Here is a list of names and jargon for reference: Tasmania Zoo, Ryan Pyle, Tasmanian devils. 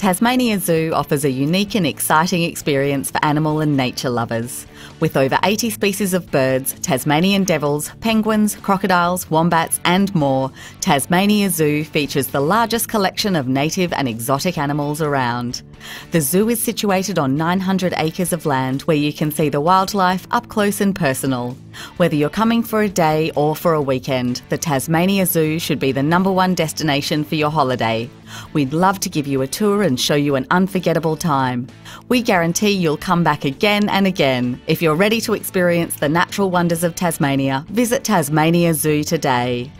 Tasmania Zoo offers a unique and exciting experience for animal and nature lovers. With over 80 species of birds, Tasmanian devils, penguins, crocodiles, wombats and more, Tasmania Zoo features the largest collection of native and exotic animals around. The zoo is situated on 900 acres of land where you can see the wildlife up close and personal. Whether you're coming for a day or for a weekend, the Tasmania Zoo should be the #1 destination for your holiday. We'd love to give you a tour and show you an unforgettable time. We guarantee you'll come back again and again. If you're ready to experience the natural wonders of Tasmania, visit Tasmania Zoo today.